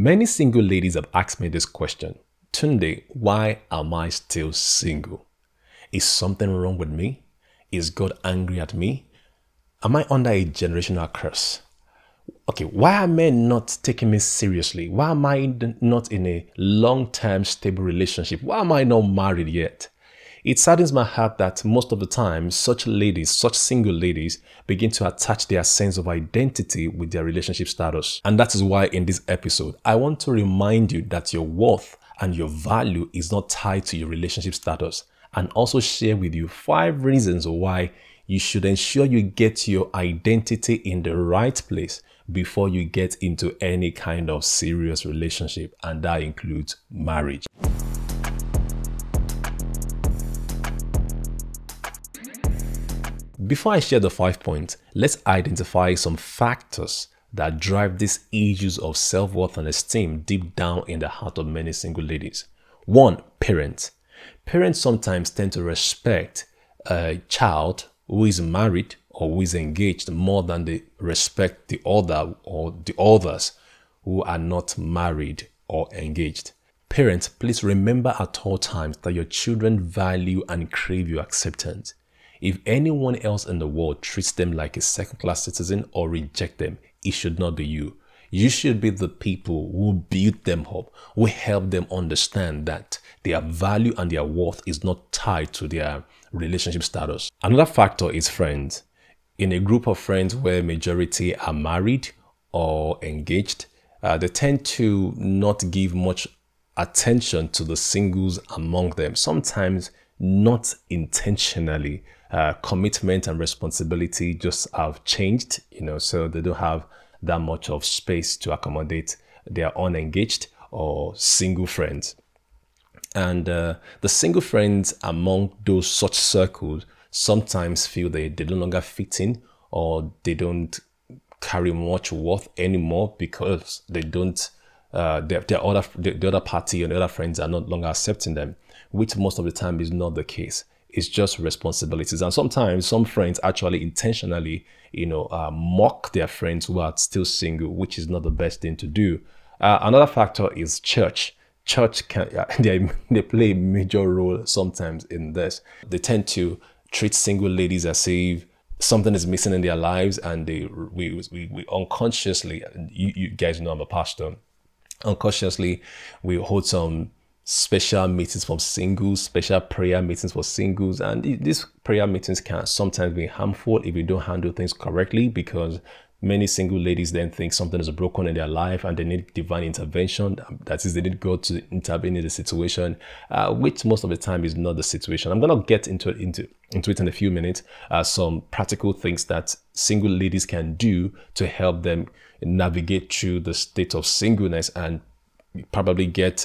Many single ladies have asked me this question. Tunde, why am I still single? Is something wrong with me? Is God angry at me? Am I under a generational curse? Okay, why are men not taking me seriously? Why am I not in a long-term stable relationship? Why am I not married yet? It saddens my heart that most of the time, such single ladies begin to attach their sense of identity with their relationship status. And that is why in this episode, I want to remind you that your worth and your value is not tied to your relationship status, and also share with you 5 reasons why you should ensure you get your identity in the right place before you get into any kind of serious relationship, and that includes marriage. Before I share the 5 points, let's identify some factors that drive these issues of self-worth and esteem deep down in the heart of many single ladies. 1. Parents. Parents sometimes tend to respect a child who is married or who is engaged more than they respect the other or the others who are not married or engaged. Parents, please remember at all times that your children value and crave your acceptance. If anyone else in the world treats them like a second-class citizen or rejects them, it should not be you. You should be the people who build them up, who help them understand that their value and their worth is not tied to their relationship status. Another factor is friends. In a group of friends where majority are married or engaged, they tend to not give much attention to the singles among them, sometimes not intentionally. Commitment and responsibility just have changed, so they don't have that much of space to accommodate their unengaged or single friends. And the single friends among those such circles sometimes feel they no longer fit in, or they don't carry much worth anymore because they don't, the other party and the other friends are no longer accepting them, which most of the time is not the case. It's just responsibilities. And sometimes some friends actually intentionally, mock their friends who are still single, which is not the best thing to do. Another factor is church. Church, they play a major role sometimes in this. They tend to treat single ladies as if something is missing in their lives, and we unconsciously, you guys know I'm a pastor, unconsciously we hold some special meetings for singles, special prayer meetings for singles, and these prayer meetings can sometimes be harmful if you don't handle things correctly, because many single ladies then think something is broken in their life and they need divine intervention. That is, they need God to intervene in the situation, which most of the time is not the situation. I'm gonna get into it in a few minutes. Some practical things that single ladies can do to help them navigate through the state of singleness and probably get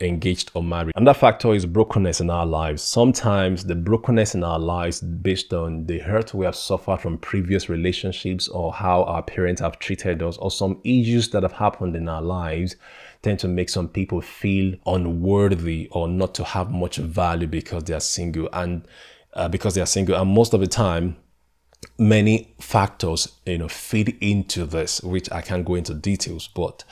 engaged or married. Another factor is brokenness in our lives. Sometimes the brokenness in our lives based on the hurt we have suffered from previous relationships, or how our parents have treated us, or some issues that have happened in our lives tend to make some people feel unworthy or not to have much value because they are single. And most of the time, many factors feed into this, which I can't go into details, but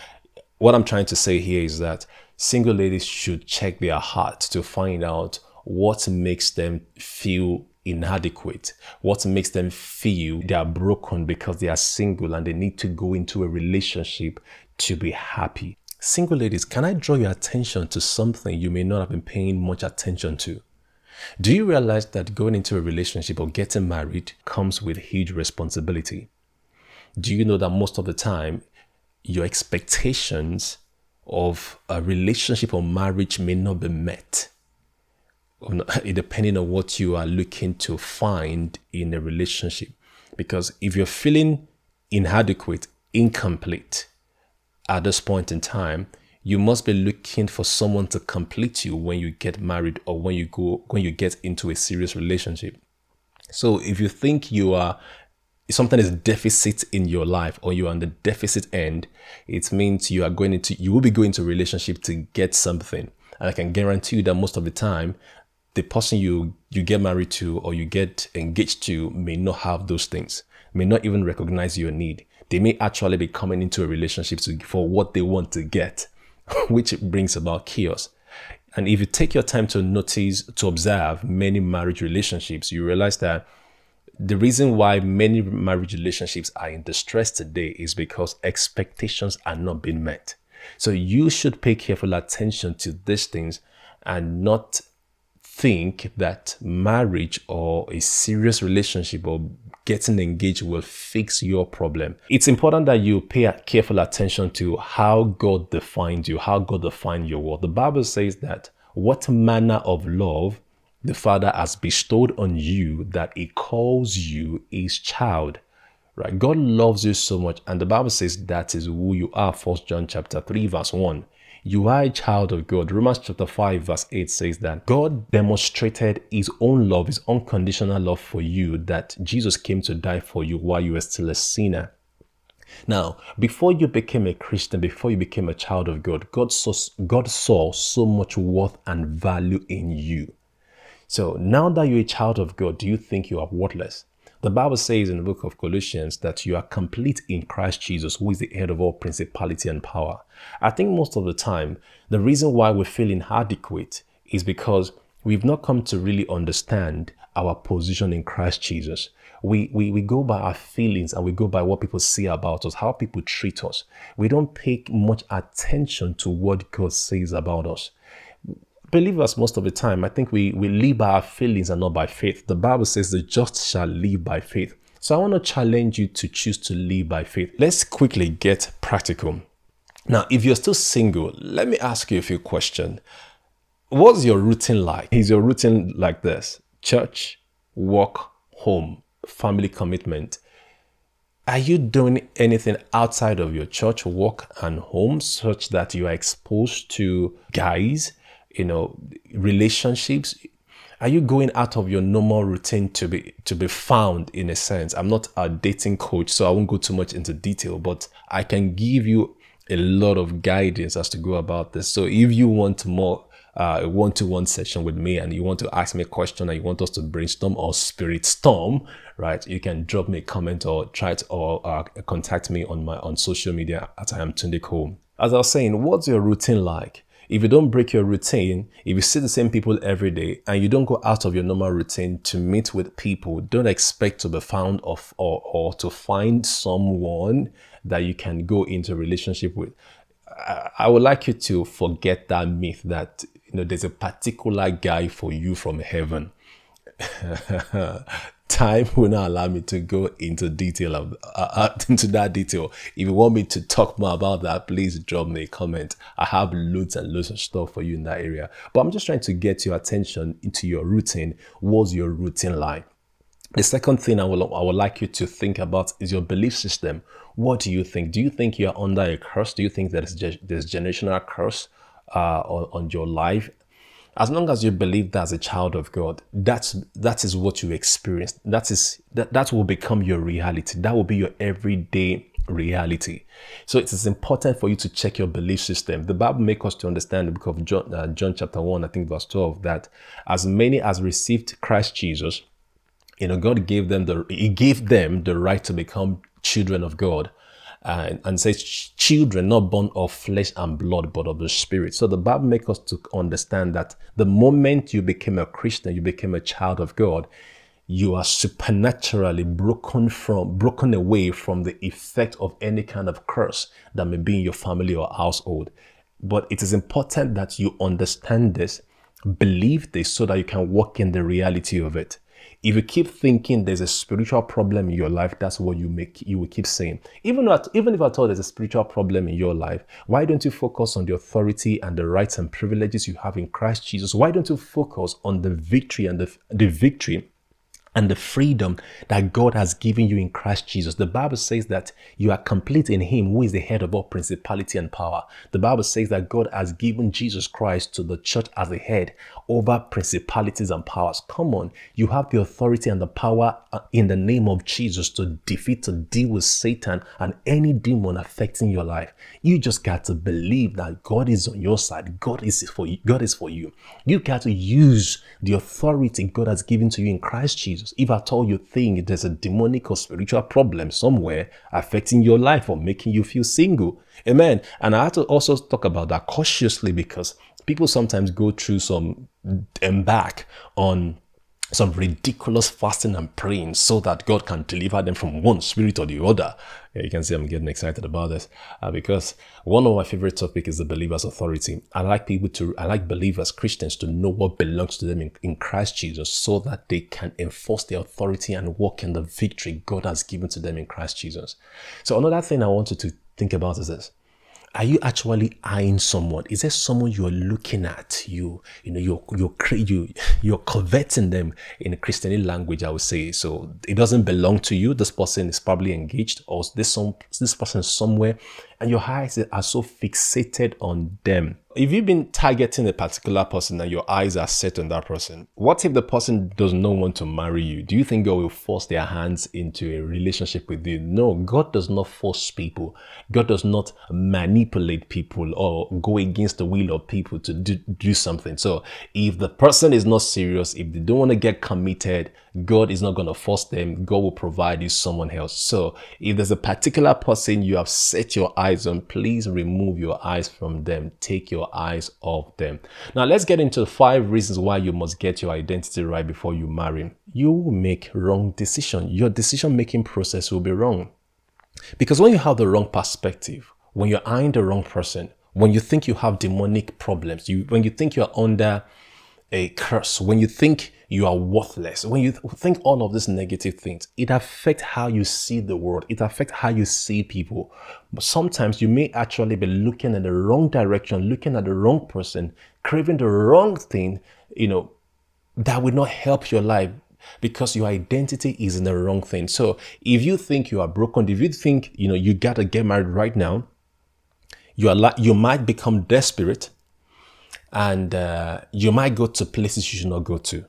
what I'm trying to say here is that single ladies should check their heart to find out what makes them feel inadequate, what makes them feel they are broken because they are single and they need to go into a relationship to be happy. Single ladies, can I draw your attention to something you may not have been paying much attention to? Do you realize that going into a relationship or getting married comes with huge responsibility? Do you know that most of the time, your expectations of a relationship or marriage may not be met, depending on what you are looking to find in a relationship? Because if you're feeling inadequate, incomplete at this point in time, you must be looking for someone to complete you when you get married or when you get into a serious relationship. So if you think you are something is deficit in your life, or you're on the deficit end, it means you will be going into a relationship to get something. And I can guarantee you that most of the time, the person you get married to or you get engaged to may not have those things, may not even recognize your need. they may actually be coming into a relationship for what they want to get, which brings about chaos. And if you take your time to notice, to observe many marriage relationships, you realize that the reason why many marriage relationships are in distress today is because expectations are not being met. So you should pay careful attention to these things and not think that marriage or a serious relationship or getting engaged will fix your problem. It's important that you pay careful attention to how God defines you, how God defines your worth. The Bible says that what manner of love the Father has bestowed on you that He calls you His child. Right? God loves you so much, and the Bible says that is who you are. 1 John chapter 3 verse 1. You are a child of God. Romans chapter 5 verse 8 says that God demonstrated His own love, His unconditional love for you, that Jesus came to die for you while you were still a sinner. Now, before you became a Christian, before you became a child of God, God saw so much worth and value in you. So now that you're a child of God, do you think you are worthless? The Bible says in the book of Colossians that you are complete in Christ Jesus, who is the head of all principality and power. I think most of the time, the reason why we feel inadequate is because we've not come to really understand our position in Christ Jesus. We go by our feelings, and we go by what people say about us, how people treat us. We don't pay much attention to what God says about us. Believe us, most of the time, I think we live by our feelings and not by faith. The Bible says the just shall live by faith. So I want to challenge you to choose to live by faith. Let's quickly get practical. Now, if you're still single, let me ask you a few questions. What's your routine like? Is your routine like this? Church, work, home, family commitment. Are you doing anything outside of your church, work, and home such that you are exposed to guys? You know, relationships? Are you going out of your normal routine to be found, in a sense? I'm not a dating coach, so I won't go too much into detail, but I can give you a lot of guidance as to go about this. So if you want more one-to-one session with me, and you want to ask me a question, and you want us to brainstorm or spirit storm, right, you can drop me a comment or contact me on social media at IamTundeKo. As I was saying, what's your routine like? If you don't break your routine, if you see the same people every day and you don't go out of your normal routine to meet with people, don't expect to be found or to find someone that you can go into a relationship with. I would like you to forget that myth that, you know, there's a particular guy for you from heaven. Time will not allow me to go into detail into that detail. If you want me to talk more about that, please drop me a comment. I have loads and loads of stuff for you in that area. But I'm just trying to get your attention into your routine. What's your routine like? The second thing I would like you to think about is your belief system. What do you think? Do you think you are under a curse? Do you think that there's generational curse on your life? As long as you believe that as a child of God, that is what you experience. That will become your reality. That will be your everyday reality. So it is important for you to check your belief system. The Bible makes us to understand the book of John chapter 1, I think verse 12, that as many as received Christ Jesus, you know, God gave them the right to become children of God. And says children not born of flesh and blood but of the Spirit. So the Bible makes us to understand that the moment you became a Christian, you became a child of God, you are supernaturally broken away from the effect of any kind of curse that may be in your family or household. But it is important that you understand this, believe this, so that you can walk in the reality of it. If you keep thinking there's a spiritual problem in your life, that's what you will keep saying. Even if at all there's a spiritual problem in your life, why don't you focus on the authority and the rights and privileges you have in Christ Jesus? Why don't you focus on the victory and the freedom that God has given you in Christ Jesus? The Bible says that you are complete in Him, who is the head of all principality and power. The Bible says that God has given Jesus Christ to the church as the head over principalities and powers. Come on, you have the authority and the power in the name of Jesus to defeat, to deal with Satan and any demon affecting your life. You just got to believe that God is on your side. God is for you. You got to use the authority God has given to you in Christ Jesus Jesus. If at all you think there's a demonic or spiritual problem somewhere affecting your life or making you feel single. Amen. And I had to also talk about that cautiously, because people sometimes go through some embark on some ridiculous fasting and praying so that God can deliver them from one spirit or the other. Yeah, you can see I'm getting excited about this because one of my favorite topics is the believer's authority. I like believers, Christians, to know what belongs to them in Christ Jesus so that they can enforce their authority and walk in the victory God has given to them in Christ Jesus. So another thing I wanted to think about is this. Are you actually eyeing someone? Is there someone you're looking at? You're coveting them in a Christian language, I would say. So it doesn't belong to you. This person is probably engaged, or this person is somewhere, and your eyes are so fixated on them. If you've been targeting a particular person and your eyes are set on that person, what if the person does not want to marry you? Do you think God will force their hands into a relationship with you? No, God does not force people. God does not manipulate people or go against the will of people to do something. So if the person is not serious, if they don't want to get committed, God is not going to force them. God will provide you someone else. So if there's a particular person you have set your eyes on, please remove your eyes from them. Take your eyes off them. Now let's get into 5 reasons why you must get your identity right before you marry. You will make wrong decision. Your decision-making process will be wrong. Because when you have the wrong perspective, when you're eyeing the wrong person, when you think you have demonic problems, when you think you're under a curse, when you think you are worthless, when you think all of these negative things, it affects how you see the world. It affects how you see people. But sometimes you may actually be looking in the wrong direction, looking at the wrong person, craving the wrong thing, that will not help your life because your identity is in the wrong thing. So if you think you are broken, if you think, you got to get married right now, you might become desperate, and you might go to places you should not go to.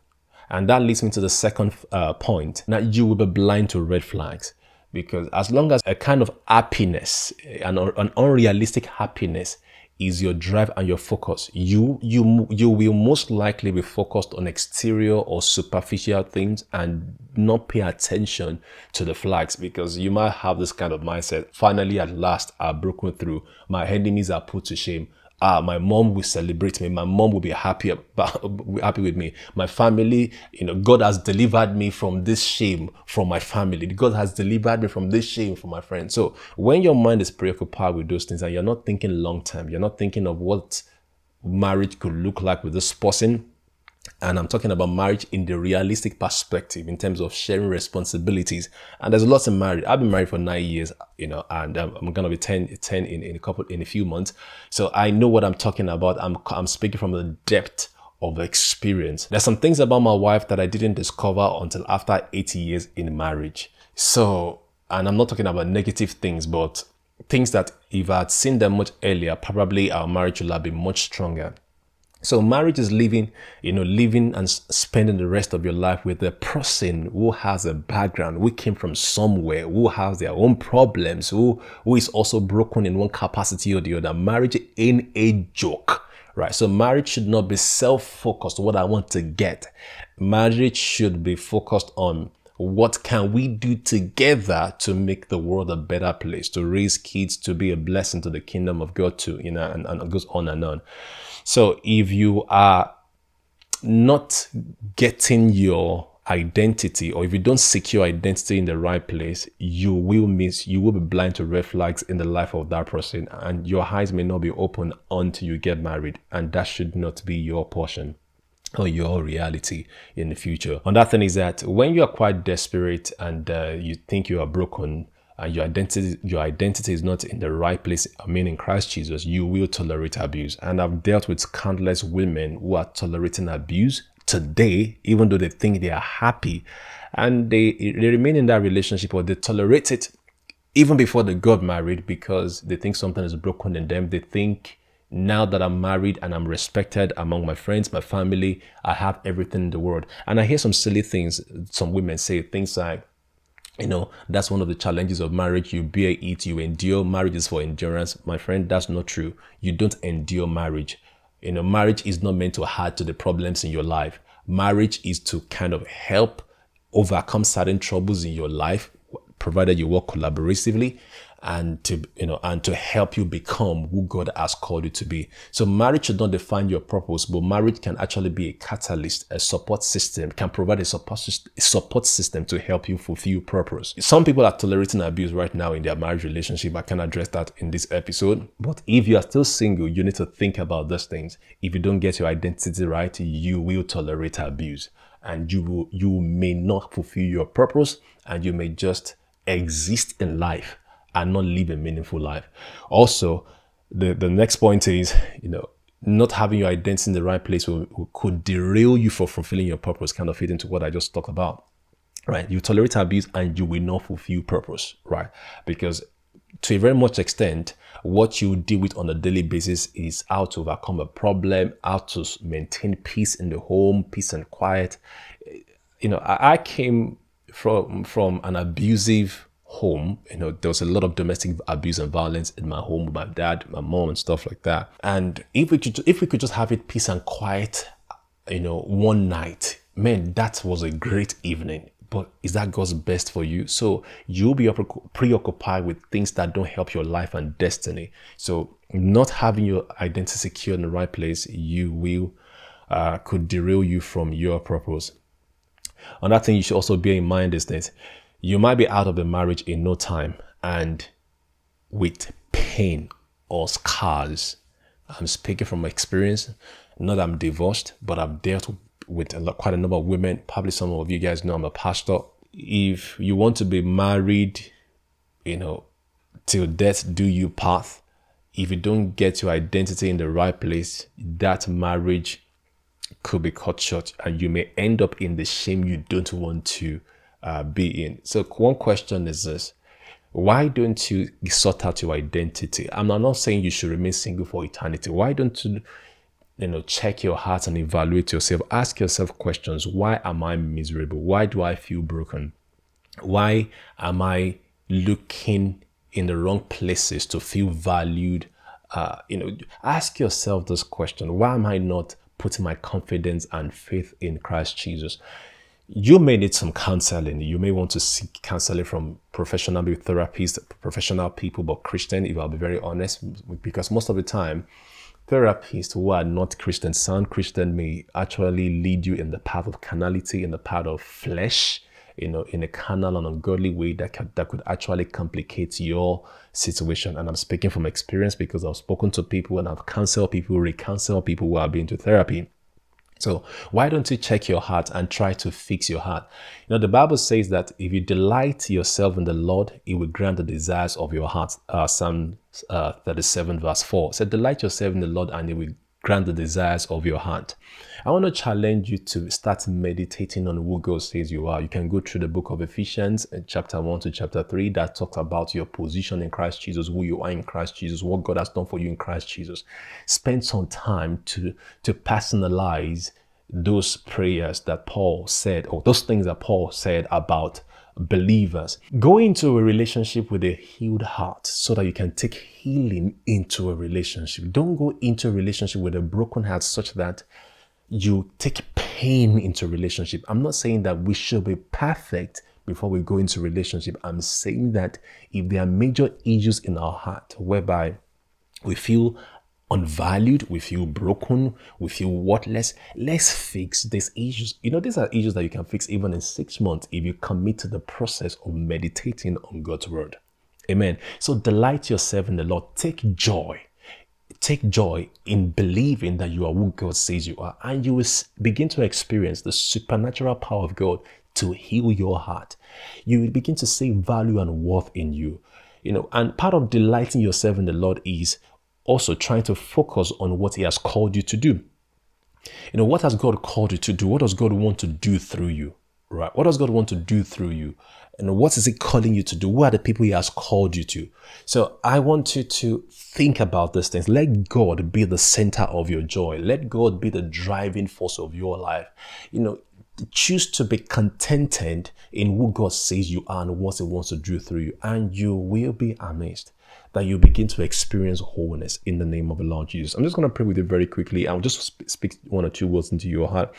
And that leads me to the second point. Now, you will be blind to red flags, because as long as a kind of happiness, an unrealistic happiness is your drive and your focus, you will most likely be focused on exterior or superficial things and not pay attention to the flags, because you might have this kind of mindset. Finally, at last, I've broken through. My enemies are put to shame. My mom will celebrate me. My mom will be happy with me. My family, God has delivered me from this shame from my family. God has delivered me from this shame from my friends. So when your mind is preoccupied with those things and you're not thinking long term, you're not thinking of what marriage could look like with this person. And I'm talking about marriage in the realistic perspective, in terms of sharing responsibilities. And there's lots in marriage. I've been married for 9 years, and I'm going to be 10 in a few months. So I know what I'm talking about. I'm speaking from the depth of experience. There's some things about my wife that I didn't discover until after 80 years in marriage. So, and I'm not talking about negative things, but things that if I'd seen them much earlier, probably our marriage would have been much stronger. So marriage is living and spending the rest of your life with a person who has a background, who came from somewhere, who has their own problems, who is also broken in one capacity or the other. Marriage ain't a joke, right? So marriage should not be self-focused, what I want to get. Marriage should be focused on what can we do together to make the world a better place, to raise kids, to be a blessing to the kingdom of God too, and it goes on and on. So if you are not getting your identity, or if you don't secure identity in the right place, you will be blind to red flags in the life of that person, and your eyes may not be open until you get married, and that should not be your portion or your reality in the future. Another thing is that when you are quite desperate and you think you are broken, and your identity is not in the right place, in Christ Jesus, you will tolerate abuse. And I've dealt with countless women who are tolerating abuse today, even though they think they are happy, and they remain in that relationship, or they tolerate it even before they got married, because they think something is broken in them. They think, now that I'm married and I'm respected among my friends, my family, I have everything in the world. And I hear some silly things. Some women say things like, that's one of the challenges of marriage. You bear it, you endure. Marriage is for endurance. My friend, that's not true. You don't endure marriage. Marriage is not meant to add to the problems in your life. Marriage is to kind of help overcome certain troubles in your life, provided you work collaboratively, and to help you become who God has called you to be. So marriage should not define your purpose, but marriage can actually be a catalyst, a support system, can provide a support system to help you fulfill purpose. Some people are tolerating abuse right now in their marriage relationship. I can address that in this episode. But if you are still single, you need to think about those things. If you don't get your identity right, you will tolerate abuse, and you may not fulfill your purpose, and you may just exist in life and not live a meaningful life. Also, the next point is, not having your identity in the right place could derail you from fulfilling your purpose, kind of fit into what I just talked about, right? You tolerate abuse and you will not fulfill purpose, right? Because to a very much extent, what you deal with on a daily basis is how to overcome a problem, how to maintain peace in the home, peace and quiet. I came from an abusive home. There was a lot of domestic abuse and violence in my home with my dad, my mom, and stuff like that. And if we could just have it peace and quiet, one night, man, that was a great evening. But is that God's best for you? So you'll be preoccupied with things that don't help your life and destiny. So not having your identity secure in the right place, you will could derail you from your purpose. Another thing you should also bear in mind is that you might be out of the marriage in no time and with pain or scars. I'm speaking from experience. Not that I'm divorced, but I've dealt with quite a number of women. Probably some of you guys know I'm a pastor. If you want to be married, till death do you part. If you don't get your identity in the right place, that marriage could be cut short and you may end up in the shame you don't want to be in. So one question is this: why don't you sort out your identity? I'm not saying you should remain single for eternity. Why don't you, check your heart and evaluate yourself? Ask yourself questions. Why am I miserable? Why do I feel broken? Why am I looking in the wrong places to feel valued? Ask yourself this question. Why am I not putting my confidence and faith in Christ Jesus? You may need some counseling. You may want to seek counseling from professional therapists, professional people, but Christian, if I'll be very honest, because most of the time, therapists who are not Christian, sound Christian, may actually lead you in the path of carnality, in the path of flesh, in a carnal and ungodly way that could actually complicate your situation. And I'm speaking from experience because I've spoken to people and I've counseled people, recounseled people who have been to therapy. So why don't you check your heart and try to fix your heart? The Bible says that if you delight yourself in the Lord, He will grant the desires of your heart. Psalm 37 verse 4 said, delight yourself in the Lord and He will grant the desires of your heart. I want to challenge you to start meditating on who God says you are. You can go through the book of Ephesians, chapter 1 to chapter 3, that talks about your position in Christ Jesus, who you are in Christ Jesus, what God has done for you in Christ Jesus. Spend some time to personalize those prayers that Paul said, or those things that Paul said about believers. Go into a relationship with a healed heart so that you can take healing into a relationship. Don't go into a relationship with a broken heart such that you take pain into a relationship. I'm not saying that we should be perfect before we go into a relationship. I'm saying that if there are major issues in our heart whereby we feel unvalued, we feel broken, we feel worthless, let's fix these issues. These are issues that you can fix even in 6 months if you commit to the process of meditating on God's word. Amen. So delight yourself in the Lord. Take joy in believing that you are who God says you are, and you will begin to experience the supernatural power of God to heal your heart. You will begin to see value and worth in you. And part of delighting yourself in the Lord is also trying to focus on what He has called you to do. What has God called you to do? What does God want to do through you? Right? What does God want to do through you? And what is He calling you to do? Who are the people He has called you to? So I want you to think about these things. Let God be the center of your joy. Let God be the driving force of your life. Choose to be contented in who God says you are and what He wants to do through you. And you will be amazed that you begin to experience wholeness in the name of the Lord Jesus. I'm just going to pray with you very quickly. I'll just speak one or two words into your heart,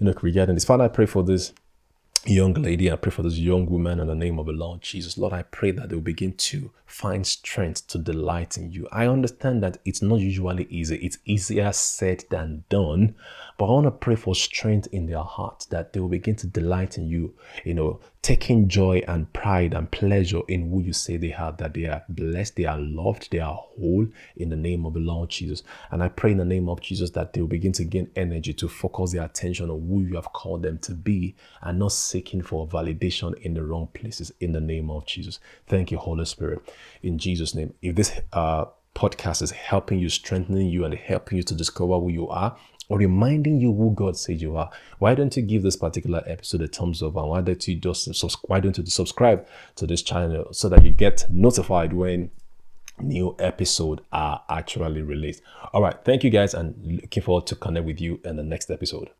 regarding this. Father, I pray for this young lady. I pray for this young woman in the name of the Lord Jesus. Lord, I pray that they will begin to find strength to delight in you. I understand that it's not usually easy. It's easier said than done. But I want to pray for strength in their heart, that they will begin to delight in you, taking joy and pride and pleasure in who you say they are, that they are blessed, they are loved, they are whole in the name of the Lord Jesus. And I pray in the name of Jesus that they will begin to gain energy to focus their attention on who you have called them to be and not seeking for validation in the wrong places in the name of Jesus. Thank you, Holy Spirit. In Jesus' name, if this podcast is helping you, strengthening you and helping you to discover who you are, or reminding you who God said you are, why don't you give this particular episode a thumbs up, and why don't you subscribe to this channel so that you get notified when new episodes are actually released. All right, thank you guys, and looking forward to connect with you in the next episode.